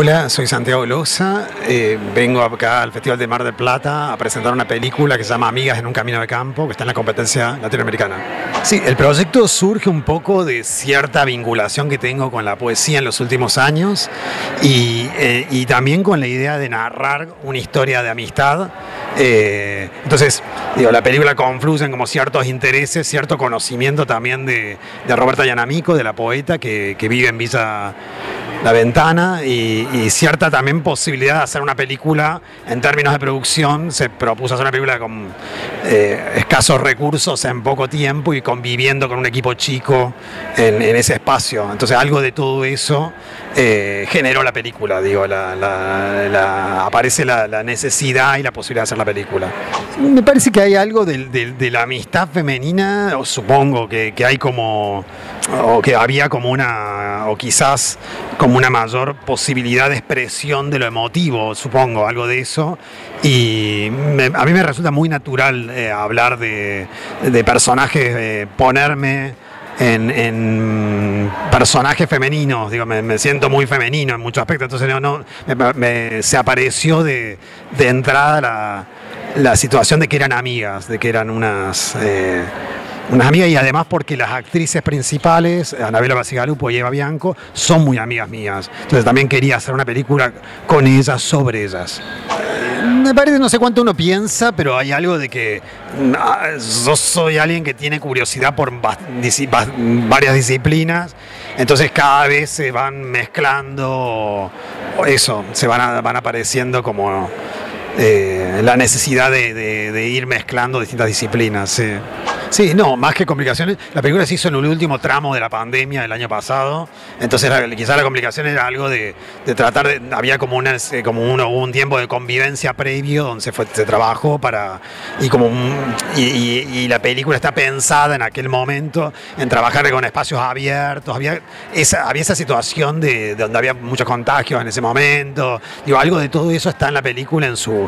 Hola, soy Santiago Loza, vengo acá al Festival de Mar del Plata a presentar una película que se llama Amigas en un Camino de Campo, que está en la competencia latinoamericana. Sí, el proyecto surge un poco de cierta vinculación que tengo con la poesía en los últimos años y también con la idea de narrar una historia de amistad. Entonces, digo, la película confluyen como ciertos intereses, cierto conocimiento también de Roberta Yanamico, de la poeta que vive en Villa La Ventana, y cierta también posibilidad de hacer una película en términos de producción. Se propuso hacer una película con escasos recursos en poco tiempo y conviviendo con un equipo chico en ese espacio. Entonces algo de todo eso generó la película, digo, aparece la necesidad y la posibilidad de hacer la película. Me parece que hay algo de la amistad femenina, o supongo que hay como, o que había como una, o quizás como una mayor posibilidad de expresión de lo emotivo, supongo, algo de eso. Y a mí me resulta muy natural hablar de personajes, ponerme en personajes femeninos, digo, me siento muy femenino en muchos aspectos, entonces se apareció de entrada la situación de que eran amigas, de que eran unas amigas, y además porque las actrices principales, Anabela Basigalupo y Eva Bianco, son muy amigas mías, entonces también quería hacer una película con ellas, sobre ellas. Me parece, no sé cuánto uno piensa, pero hay algo de que yo soy alguien que tiene curiosidad por varias disciplinas, entonces cada vez se van mezclando eso, van apareciendo como la necesidad de ir mezclando distintas disciplinas. Sí. Sí, no, más que complicaciones, la película se hizo en el último tramo de la pandemia del año pasado, entonces quizás la complicación era algo de tratar, había hubo un tiempo de convivencia previo donde se trabajó y la película está pensada en aquel momento en trabajar con espacios abiertos, había esa situación de donde había muchos contagios en ese momento, digo, algo de todo eso está en la película en su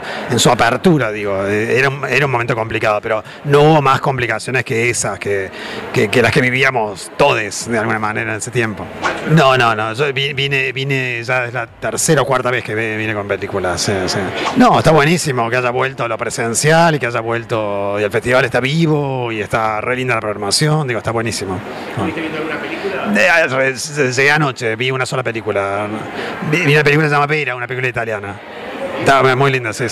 apertura, digo, era un momento complicado, pero no hubo más complicaciones que esas, que las que vivíamos todos de alguna manera en ese tiempo. No, yo vine ya es la tercera o cuarta vez que vine con películas. Sí, sí. No, está buenísimo que haya vuelto a lo presencial y que haya vuelto, y el festival está vivo y está re linda la programación, digo, está buenísimo. ¿Estuviste viendo alguna película? Llegué anoche, vi una sola película. Vi una película que se llama Pera, una película italiana. Está muy linda, sí.